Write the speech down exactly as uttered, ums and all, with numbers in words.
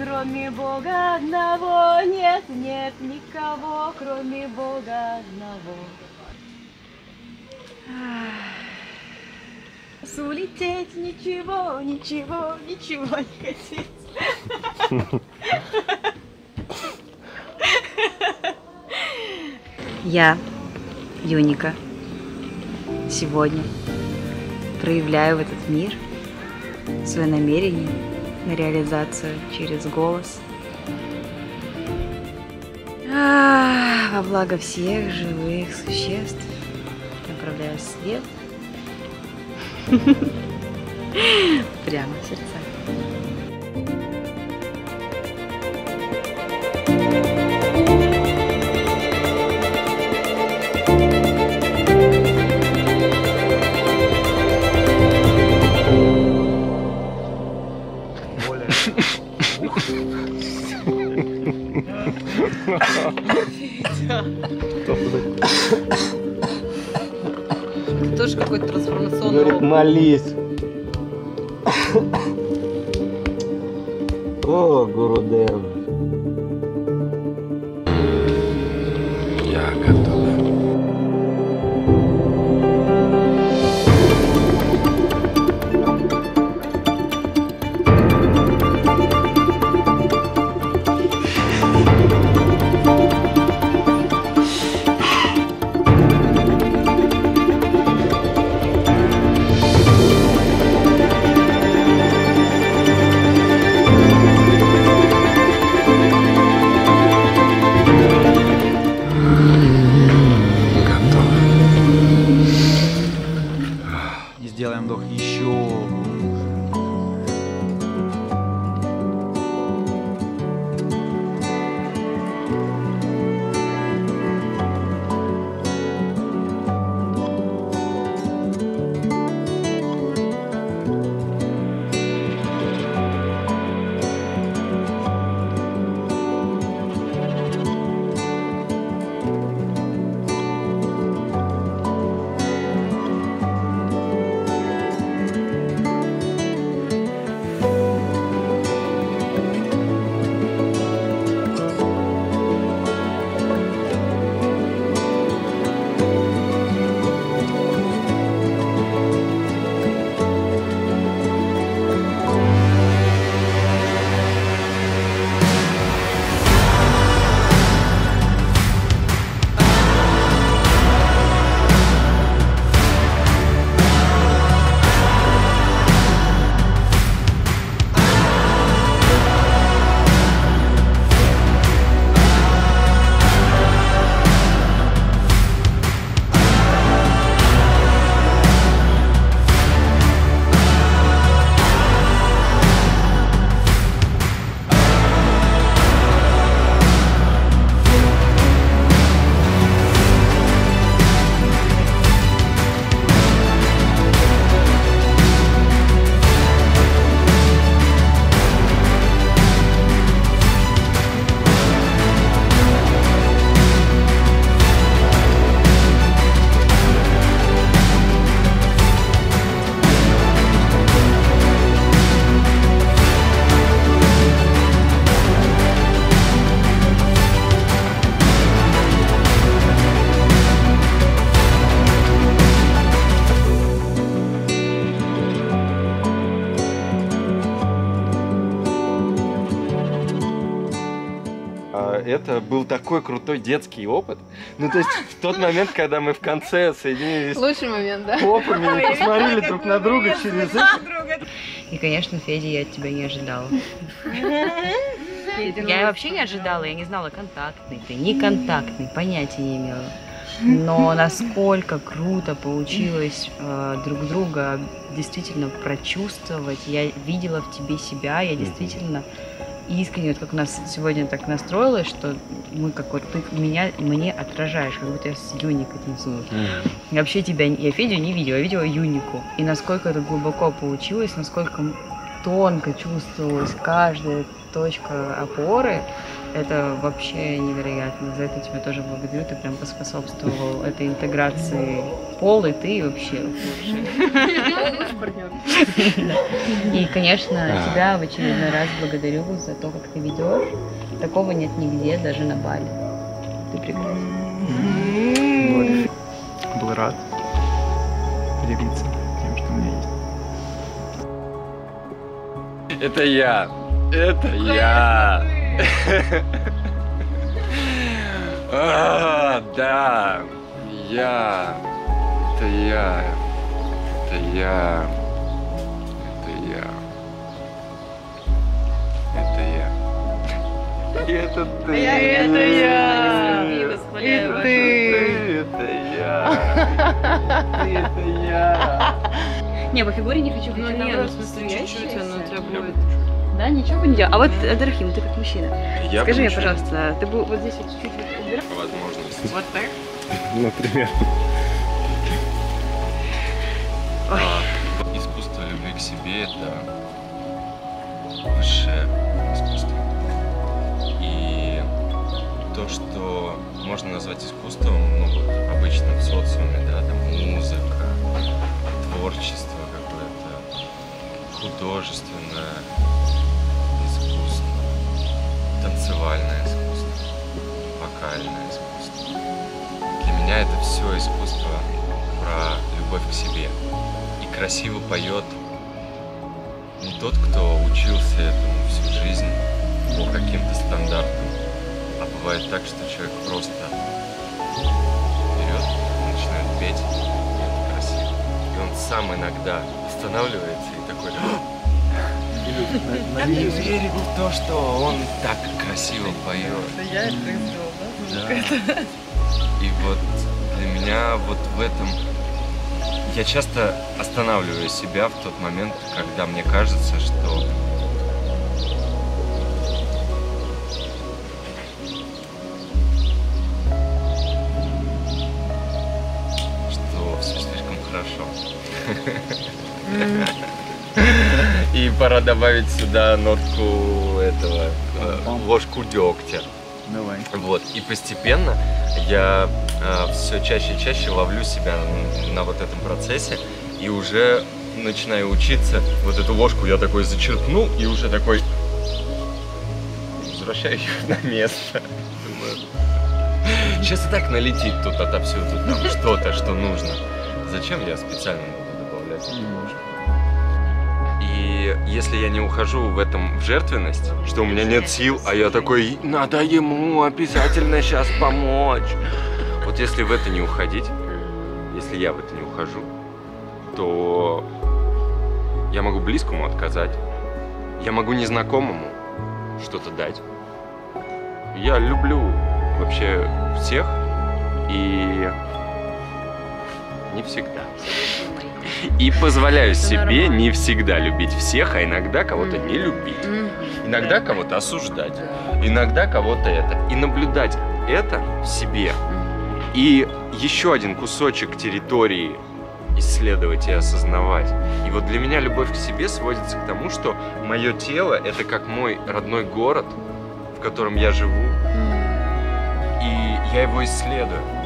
кроме Бога одного, нет, нет никого, кроме Бога одного. Улететь ничего, ничего, ничего не хотеть. Я, Юника, сегодня проявляю в этот мир свое намерение на реализацию через голос. А, во благо всех живых существ направляю свет прямо в сердца. Это тоже какой-то трансформационный. Говорит, молись. О, Гурудев. Я готова. Сделаем вдох еще. Это был такой крутой детский опыт. Ну, то есть, в тот момент, когда мы в конце соединились... Лучший момент, да? Опами, посмотрели друг на друга через это. И, конечно, Федя, я от тебя не ожидала. Я вообще не ожидала, я не знала, контактный ты, не контактный, понятия не имела. Но насколько круто получилось э, друг друга действительно прочувствовать. Я видела в тебе себя, я действительно... искренне, вот как нас сегодня так настроилось, что мы как вот ты меня мне отражаешь, как будто я с Юникой танцую. Mm. И вообще тебя, я Федю не видела, я видела Юнику. И насколько это глубоко получилось, насколько тонко чувствовалась каждая точка опоры, это вообще невероятно. За это тебя тоже благодарю, ты прям поспособствовал этой интеграции. пол, и ты вообще лучше. И, конечно, тебя в очередной раз благодарю за то, как ты ведешь. Такого нет нигде, даже на Бали. Ты прекрасен. Был рад поделиться тем, что у меня есть. Это я. Это я. А, да, я, это я, это я, это я, это я, и это ты, это я, и ты, это я, и это я. Не, по фигуре не хочу, но не, в смысле чуть-чуть, оно требует. Да, ничего бы не делал. А вот, Одарахим, ты как мужчина. Я скажи мне, пожалуйста, ты был вот здесь вот чуть-чуть убирал? Возможность. Вот так? Например. Ой. Искусство любви к себе — это высшее искусство. И то, что можно назвать искусством, ну вот обычно в социуме, да, там музыка, творчество какое-то, художественное. Танцевальное искусство, вокальное искусство. Для меня это все искусство про любовь к себе. И красиво поет не тот, кто учился этому всю жизнь по каким-то стандартам, а бывает так, что человек просто берет, начинает петь, и это красиво. И он сам иногда останавливается и такой... Я верил в то, что он так красиво поет. Я это сделал, да? Да. И вот для меня вот в этом... Я часто останавливаю себя в тот момент, когда мне кажется, что... что все слишком хорошо. И пора добавить сюда нотку этого, ложку дегтя. Давай. Вот. И постепенно я э, все чаще и чаще ловлю себя на, на вот этом процессе и уже начинаю учиться. Вот эту ложку я такой зачерпнул и уже такой возвращаю ее на место. Думаю, сейчас и так налетит тут отовсюду что-то, что нужно. Зачем я специально буду добавлять эту ложку? И если я не ухожу в этом в жертвенность, что у меня нет сил, а я такой, надо ему обязательно сейчас помочь. Вот если в это не уходить, если я в это не ухожу, то я могу близкому отказать, я могу незнакомому что-то дать. Я люблю вообще всех и не всегда. И позволяю это себе нормально. Не всегда любить всех, а иногда кого-то mm. не любить, mm. иногда кого-то осуждать, иногда кого-то это. И наблюдать это в себе. Mm. И еще один кусочек территории исследовать и осознавать. И вот для меня любовь к себе сводится к тому, что мое тело — это как мой родной город, в котором я живу, mm. и я его исследую.